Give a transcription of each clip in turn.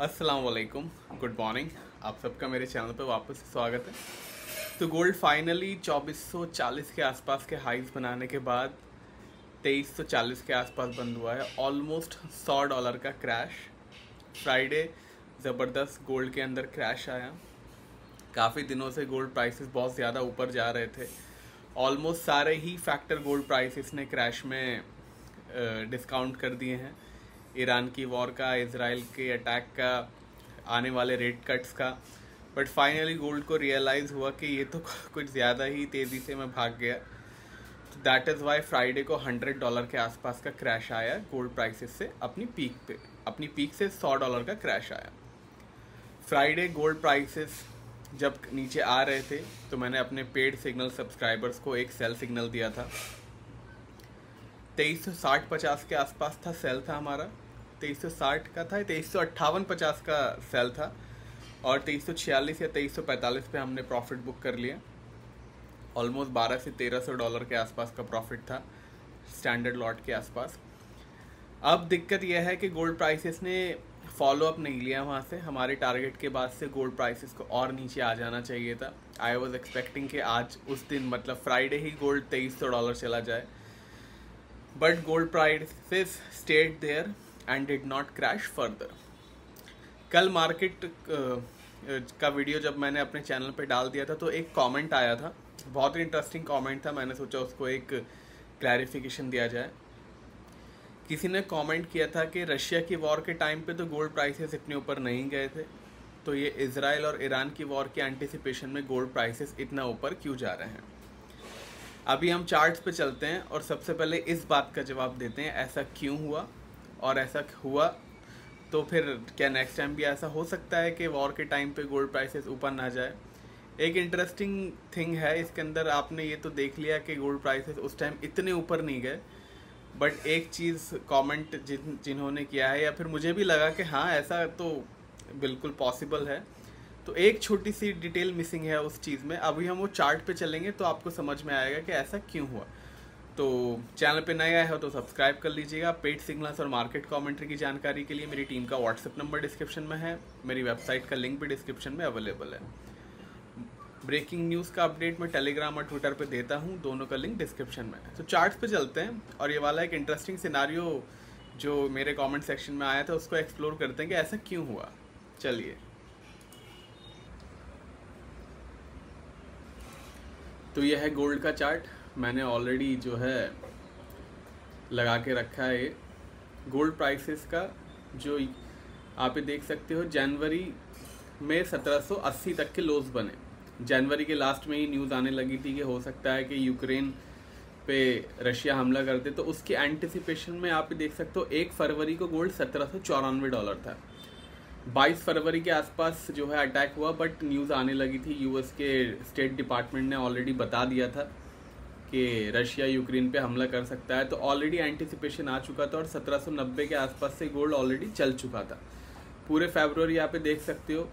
अस्सलामुअलैकुम, good morning. आप सबका मेरे चैनल पर वापस से स्वागत है। तो गोल्ड फाइनली 2440 के आसपास के हाइज बनाने के बाद 2340 के आसपास बंद हुआ है। ऑलमोस्ट $100 का क्रैश। फ्राइडे ज़बरदस्त गोल्ड के अंदर क्रैश आया। काफ़ी दिनों से गोल्ड प्राइसेस बहुत ज़्यादा ऊपर जा रहे थे। ऑलमोस्ट सारे ही फैक्टर गोल्ड प्राइसेस ने क्रैश में डिस्काउंट कर दिए हैं। ईरान की वॉर का, इजराइल के अटैक का, आने वाले रेट कट्स का। बट फाइनली गोल्ड को रियलाइज़ हुआ कि ये तो कुछ ज़्यादा ही तेज़ी से मैं भाग गया। दैट इज़ वाई फ्राइडे को $100 के आसपास का क्रैश आया गोल्ड प्राइसेस से। अपनी पीक से $100 का क्रैश आया। फ्राइडे गोल्ड प्राइसेस जब नीचे आ रहे थे तो मैंने अपने पेड सिग्नल सब्सक्राइबर्स को एक सेल सिग्नल दिया था। 2360-50 के आसपास था सेल था हमारा, 2360 का था, 2358-50 का सेल था और 2346 या 2345 पे हमने प्रॉफिट बुक कर लिया। ऑलमोस्ट $1200 से $1300 के आसपास का प्रॉफिट था स्टैंडर्ड लॉट के आसपास। अब दिक्कत यह है कि गोल्ड प्राइसेस ने फॉलोअप नहीं लिया वहाँ से। हमारे टारगेट के बाद से गोल्ड प्राइसेस को और नीचे आ जाना चाहिए था। आई वॉज एक्सपेक्टिंग कि आज उस दिन मतलब फ्राइडे ही गोल्ड $2300 चला जाए। But gold prices stayed there and did not crash further. कल मार्केट का वीडियो जब मैंने अपने चैनल पे डाल दिया था तो एक कमेंट आया था, बहुत ही इंटरेस्टिंग कमेंट था। मैंने सोचा उसको एक क्लैरिफिकेशन दिया जाए। किसी ने कमेंट किया था कि रशिया की वॉर के टाइम पे तो गोल्ड प्राइसेस इतने ऊपर नहीं गए थे, तो ये इजराइल और ईरान की वॉर के एंटिसिपेशन में गोल्ड प्राइसेस इतना ऊपर क्यों जा रहे हैं। अभी हम चार्ट्स पे चलते हैं और सबसे पहले इस बात का जवाब देते हैं ऐसा क्यों हुआ, और ऐसा हुआ तो फिर क्या नेक्स्ट टाइम भी ऐसा हो सकता है कि वॉर के टाइम पे गोल्ड प्राइसेस ऊपर ना जाए। एक इंटरेस्टिंग थिंग है इसके अंदर, आपने ये तो देख लिया कि गोल्ड प्राइसेस उस टाइम इतने ऊपर नहीं गए। बट एक चीज़ कॉमेंट जिन्होंने किया है, या फिर मुझे भी लगा कि हाँ ऐसा तो बिल्कुल पॉसिबल है, तो एक छोटी सी डिटेल मिसिंग है उस चीज़ में। अभी हम वो चार्ट पे चलेंगे तो आपको समझ में आएगा कि ऐसा क्यों हुआ। तो चैनल पे नया है तो सब्सक्राइब कर लीजिएगा। पेड सिग्नल्स और मार्केट कमेंट्री की जानकारी के लिए मेरी टीम का व्हाट्सएप नंबर डिस्क्रिप्शन में है, मेरी वेबसाइट का लिंक भी डिस्क्रिप्शन में अवेलेबल है। ब्रेकिंग न्यूज़ का अपडेट मैं टेलीग्राम और ट्विटर पर देता हूँ, दोनों का लिंक डिस्क्रिप्शन में है। तो चार्ट्स पर चलते हैं और ये वाला एक इंटरेस्टिंग सिनारियो जो मेरे कॉमेंट सेक्शन में आया था उसको एक्सप्लोर करते हैं कि ऐसा क्यों हुआ। चलिए, तो यह है गोल्ड का चार्ट। मैंने ऑलरेडी जो है लगा के रखा है ये गोल्ड प्राइसेस का, जो आप ये देख सकते हो। जनवरी में 1780 तक के लोज बने। जनवरी के लास्ट में ही न्यूज़ आने लगी थी कि हो सकता है कि यूक्रेन पे रशिया हमला कर दे, तो उसके एंटिसिपेशन में आप ये देख सकते हो 1 फरवरी को गोल्ड $1794 था। 22 फरवरी के आसपास जो है अटैक हुआ, बट न्यूज़ आने लगी थी, यूएस के स्टेट डिपार्टमेंट ने ऑलरेडी बता दिया था कि रशिया यूक्रेन पे हमला कर सकता है, तो ऑलरेडी एंटिसिपेशन आ चुका था और 1790 के आसपास से गोल्ड ऑलरेडी चल चुका था। पूरे फरवरी यहाँ पे देख सकते हो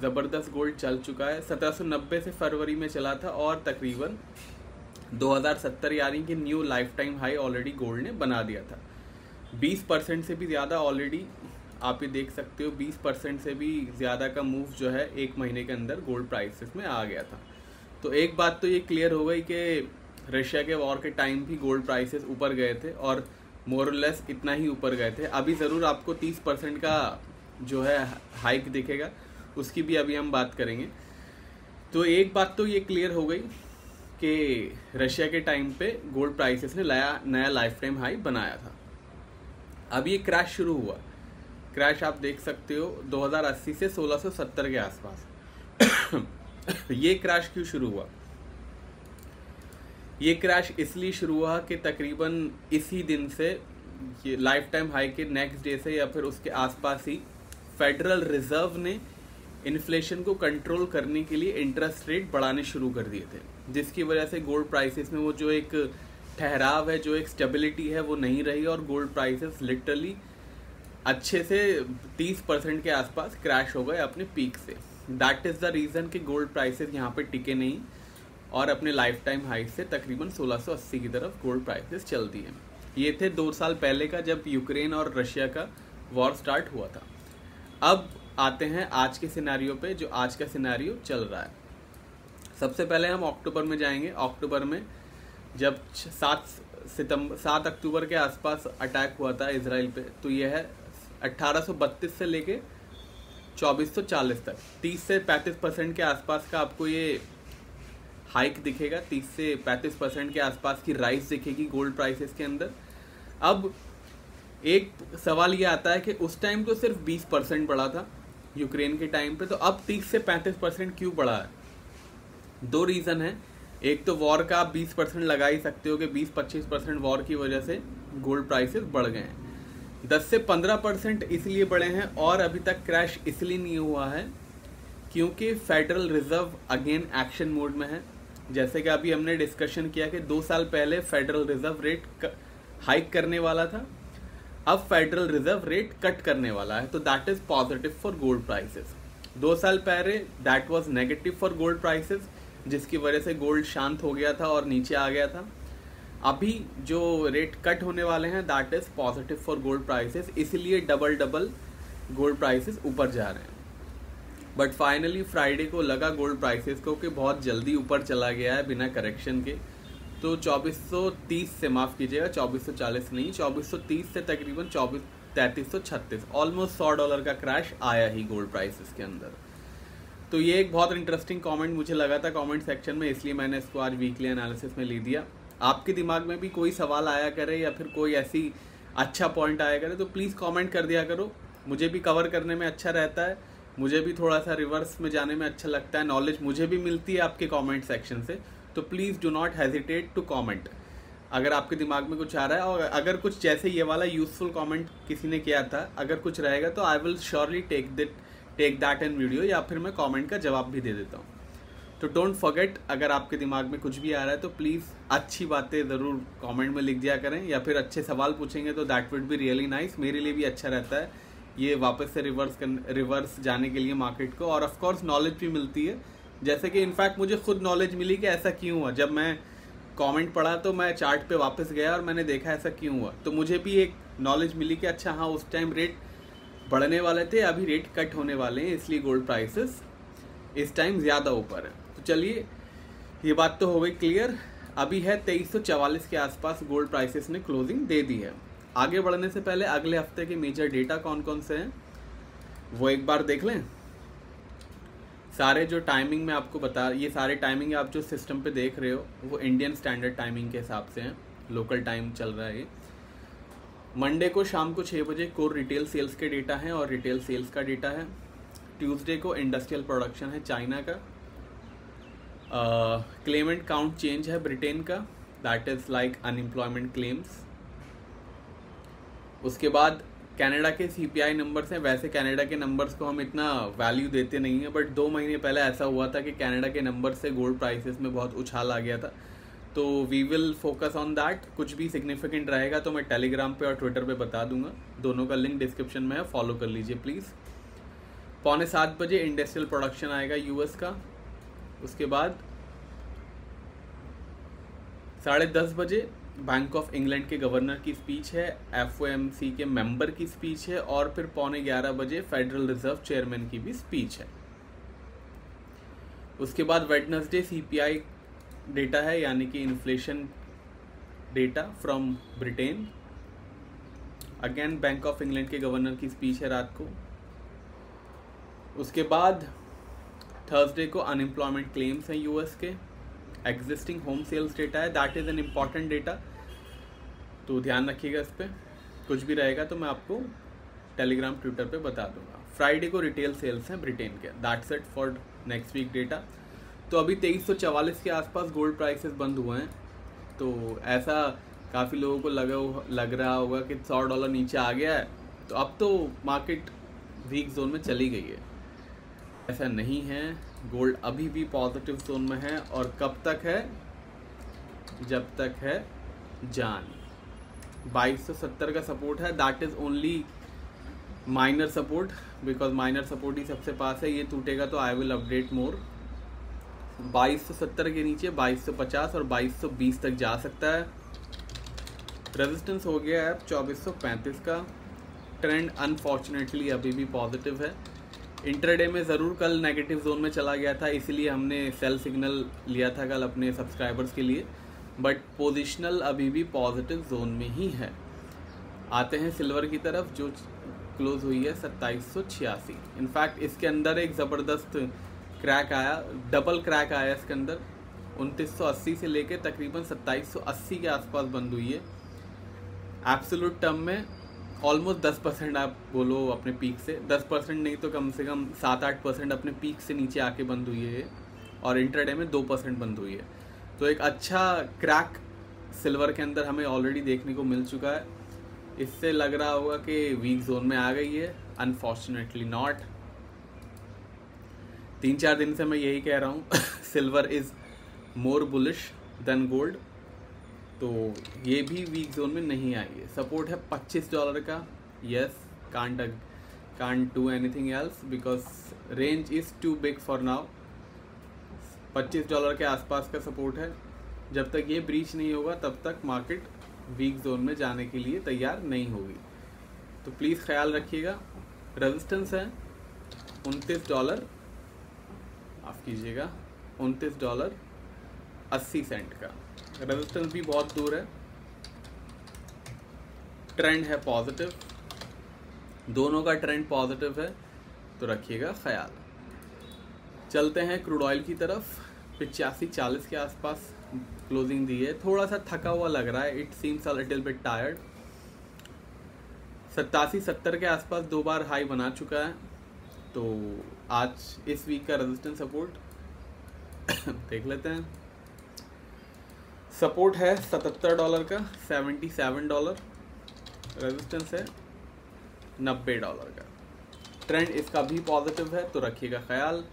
ज़बरदस्त गोल्ड चल चुका है। 1790 से फरवरी में चला था और तकरीबन 2070 यानी कि new life time high already gold ने बना दिया था। 20% से भी ज़्यादा ऑलरेडी आप ये देख सकते हो, 20% से भी ज़्यादा का मूव जो है एक महीने के अंदर गोल्ड प्राइसेस में आ गया था। तो एक बात तो ये क्लियर हो गई कि रशिया के वॉर के टाइम भी गोल्ड प्राइसेस ऊपर गए थे और मोर लेस इतना ही ऊपर गए थे। अभी ज़रूर आपको 30% का जो है हाइक दिखेगा, उसकी भी अभी हम बात करेंगे। तो एक बात तो ये क्लियर हो गई कि रशिया के टाइम पे गोल्ड प्राइसेस ने नया लाइफ टाइम हाई बनाया था। अब ये क्रैश शुरू हुआ। क्रैश आप देख सकते हो 2080 से 1670 के आसपास। ये क्रैश क्यों शुरू हुआ? ये क्रैश इसलिए शुरू हुआ कि तकरीबन इसी दिन से, ये लाइफ टाइम हाई के नेक्स्ट डे से या फिर उसके आसपास ही, फेडरल रिजर्व ने इन्फ्लेशन को कंट्रोल करने के लिए इंटरेस्ट रेट बढ़ाने शुरू कर दिए थे, जिसकी वजह से गोल्ड प्राइसेस में वो जो एक ठहराव है, जो एक स्टेबिलिटी है, वो नहीं रही और गोल्ड प्राइसेस लिटरली अच्छे से 30% के आसपास क्रैश हो गए अपने पीक से। दैट इज़ द रीज़न कि गोल्ड प्राइसेस यहाँ पे टिके नहीं और अपने लाइफ टाइम हाई से तकरीबन 1680 की तरफ गोल्ड प्राइसेस चल दिए। ये थे 2 साल पहले का, जब यूक्रेन और रशिया का वॉर स्टार्ट हुआ था। अब आते हैं आज के सिनेरियो पे, जो आज का सिनेरियो चल रहा है। सबसे पहले हम अक्टूबर में जाएंगे। अक्टूबर में जब 7 अक्टूबर के आसपास अटैक हुआ था इजराइल पे, तो यह है 1832 से लेके 2440 तक 30 से 35% के आसपास का आपको ये हाइक दिखेगा, 30 से 35% के आसपास की राइस दिखेगी गोल्ड प्राइसेस के अंदर। अब एक सवाल ये आता है कि उस टाइम तो सिर्फ 20% बढ़ा था यूक्रेन के टाइम पे, तो अब 30 से 35% क्यों बढ़ा है? दो रीज़न है। एक तो वॉर का आप 20% लगा ही सकते हो कि 20-25% वॉर की वजह से गोल्ड प्राइसेस बढ़ गए हैं। 10 से 15% इसलिए बढ़े हैं और अभी तक क्रैश इसलिए नहीं हुआ है क्योंकि federal reserve again action mode में है। जैसे कि अभी हमने डिस्कशन किया कि 2 साल पहले फेडरल रिजर्व रेट हाइक करने वाला था, अब फेडरल रिजर्व रेट कट करने वाला है, तो that is positive for gold prices. 2 साल पहले that was negative for gold prices, जिसकी वजह से गोल्ड शांत हो गया था और नीचे आ गया था। अभी जो रेट कट होने वाले हैं that is positive for gold prices, इसलिए डबल गोल्ड प्राइसेस ऊपर जा रहे हैं। बट फाइनली फ्राइडे को लगा गोल्ड प्राइसेस को कि बहुत जल्दी ऊपर चला गया है बिना करेक्शन के, तो 2430 से, माफ़ कीजिएगा 2440 नहीं, 2430 से तकरीबन 2336 ऑलमोस्ट $100 का क्रैश आया ही गोल्ड प्राइसेस के अंदर। तो ये एक बहुत इंटरेस्टिंग कमेंट मुझे लगा था कमेंट सेक्शन में, इसलिए मैंने इसको आज वीकली एनालिसिस में ले दिया। आपके दिमाग में भी कोई सवाल आया करे या फिर कोई ऐसी अच्छा पॉइंट आया करे तो प्लीज़ कॉमेंट कर दिया करो, मुझे भी कवर करने में अच्छा रहता है, मुझे भी थोड़ा सा रिवर्स में जाने में अच्छा लगता है, नॉलेज मुझे भी मिलती है आपके कमेंट सेक्शन से। तो please do not hesitate to comment अगर आपके दिमाग में कुछ आ रहा है, और अगर कुछ जैसे ये वाला यूजफुल कमेंट किसी ने किया था अगर कुछ रहेगा तो I will surely take that in video, या फिर मैं कमेंट का जवाब भी दे देता हूँ। तो डोंट फॉरगेट, अगर आपके दिमाग में कुछ भी आ रहा है तो प्लीज़ अच्छी बातें ज़रूर कमेंट में लिख दिया करें, या फिर अच्छे सवाल पूछेंगे तो that would be really nice, मेरे लिए भी अच्छा रहता है ये वापस से रिवर्स जाने के लिए मार्केट को, और ऑफ कोर्स नॉलेज भी मिलती है। जैसे कि इनफैक्ट मुझे खुद नॉलेज मिली कि ऐसा क्यों हुआ, जब मैं कमेंट पढ़ा तो मैं चार्ट पे वापस गया और मैंने देखा ऐसा क्यों हुआ, तो मुझे भी एक नॉलेज मिली कि अच्छा हाँ उस टाइम रेट बढ़ने वाले थे, अभी रेट कट होने वाले हैं, इसलिए गोल्ड प्राइसेस इस टाइम ज़्यादा ऊपर है। तो चलिए ये बात तो हो गई क्लियर। अभी है 2344 के आसपास गोल्ड प्राइसेस ने क्लोजिंग दे दी है। आगे बढ़ने से पहले अगले हफ्ते के मेजर डेटा कौन कौन से हैं वो एक बार देख लें। सारे जो टाइमिंग में आपको बता, ये सारे टाइमिंग आप जो सिस्टम पे देख रहे हो वो इंडियन स्टैंडर्ड टाइमिंग के हिसाब से हैं, लोकल टाइम चल रहा है ये। मंडे को शाम को 6 बजे कोर रिटेल सेल्स के डेटा हैं और रिटेल सेल्स का डेटा है। ट्यूसडे को इंडस्ट्रियल प्रोडक्शन है चाइना का, क्लेमेंट काउंट चेंज है ब्रिटेन का, that is like unemployment claims. उसके बाद कनाडा के CPI नंबर्स हैं। वैसे कनाडा के नंबर्स को हम इतना वैल्यू देते नहीं हैं, बट 2 महीने पहले ऐसा हुआ था कि कनाडा के नंबर से गोल्ड प्राइसेस में बहुत उछाल आ गया था, तो we will focus on that. कुछ भी सिग्निफिकेंट रहेगा तो मैं टेलीग्राम पे और ट्विटर पे बता दूंगा, दोनों का लिंक डिस्क्रिप्शन में है, फॉलो कर लीजिए प्लीज़। 6:15 बजे इंडस्ट्रियल प्रोडक्शन आएगा US का। उसके बाद 10:30 बजे बैंक ऑफ इंग्लैंड के गवर्नर की स्पीच है, FOMC के मेंबर की स्पीच है, और फिर 11:15 बजे फेडरल रिजर्व चेयरमैन की भी स्पीच है। उसके बाद वेडनेसडे CPI डेटा है, यानी कि inflation data from Britain, again bank of England के गवर्नर की स्पीच है रात को। उसके बाद थर्सडे को अनएम्प्लॉयमेंट क्लेम्स हैं US के, एग्जिस्टिंग होम सेल्स डेटा है, that is an important data, तो ध्यान रखिएगा इस पर। कुछ भी रहेगा तो मैं आपको टेलीग्राम ट्विटर पे बता दूंगा। फ्राइडे को रिटेल सेल्स हैं ब्रिटेन के, that's it for next week data. तो अभी 2344 के आसपास गोल्ड प्राइसेस बंद हुए हैं, तो ऐसा काफ़ी लोगों को लग रहा होगा कि $100 नीचे आ गया है तो अब तो मार्केट वीक जोन में चली गई है। ऐसा नहीं है, गोल्ड अभी भी पॉजिटिव जोन में है, और कब तक है, जब तक है जान। 2270 का सपोर्ट है, that is only minor support, because minor support ही सबसे पास है, ये टूटेगा तो आई विल अपडेट मोर। 2270 के नीचे 2250 और 2220 तक जा सकता है। रेजिस्टेंस हो गया है 2435 का, ट्रेंड अनफॉर्चुनेटली अभी भी पॉजिटिव है। इंटरडे में ज़रूर कल नेगेटिव जोन में चला गया था, इसलिए हमने सेल सिग्नल लिया था कल अपने सब्सक्राइबर्स के लिए, बट पोजिशनल अभी भी पॉजिटिव जोन में ही है। आते हैं सिल्वर की तरफ जो क्लोज हुई है 2786। इनफैक्ट इसके अंदर एक ज़बरदस्त क्रैक आया, डबल क्रैक आया इसके अंदर, 2980 से लेके तकरीबन 2780 के आसपास बंद हुई है। एब्सोल्यूट टर्म में ऑलमोस्ट 10% आप बोलो अपने पीक से, 10% नहीं तो कम से कम 7-8% अपने पीक से नीचे आके बंद हुई है, और इंटरडे में 2% बंद हुई है। तो एक अच्छा क्रैक सिल्वर के अंदर हमें ऑलरेडी देखने को मिल चुका है। इससे लग रहा होगा कि वीक जोन में आ गई है, अनफॉर्चुनेटली नॉट। 3-4 दिन से मैं यही कह रहा हूँ silver is more bullish than gold, तो ये भी वीक जोन में नहीं आई है। सपोर्ट है $25 का, yes, can't do anything else because range is too big for now. $25 के आसपास का सपोर्ट है, जब तक ये ब्रीच नहीं होगा तब तक मार्केट वीक जोन में जाने के लिए तैयार नहीं होगी, तो प्लीज़ ख्याल रखिएगा। रेजिस्टेंस है $29, माफ़ कीजिएगा, $29.80 का रेजिस्टेंस, भी बहुत दूर है। ट्रेंड है पॉजिटिव, दोनों का ट्रेंड पॉजिटिव है, तो रखिएगा ख्याल। चलते हैं क्रूड ऑयल की तरफ। 8540 के आसपास क्लोजिंग दी है, थोड़ा सा थका हुआ लग रहा है, it seems a little bit tired. 8770 के आसपास 2 बार हाई बना चुका है, तो आज इस वीक का रेजिस्टेंस सपोर्ट देख लेते हैं। सपोर्ट है $77 का, $77, रेजिस्टेंस है $90 का। ट्रेंड इसका भी पॉजिटिव है, तो रखिएगा ख्याल।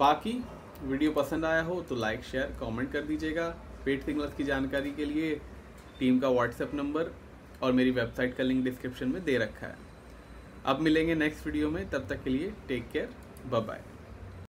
बाकी वीडियो पसंद आया हो तो लाइक, शेयर, कमेंट कर दीजिएगा। पेड सिग्नल्स की जानकारी के लिए टीम का व्हाट्सएप नंबर और मेरी वेबसाइट का लिंक डिस्क्रिप्शन में दे रखा है। अब मिलेंगे नेक्स्ट वीडियो में, तब तक के लिए टेक केयर, बाय बाय।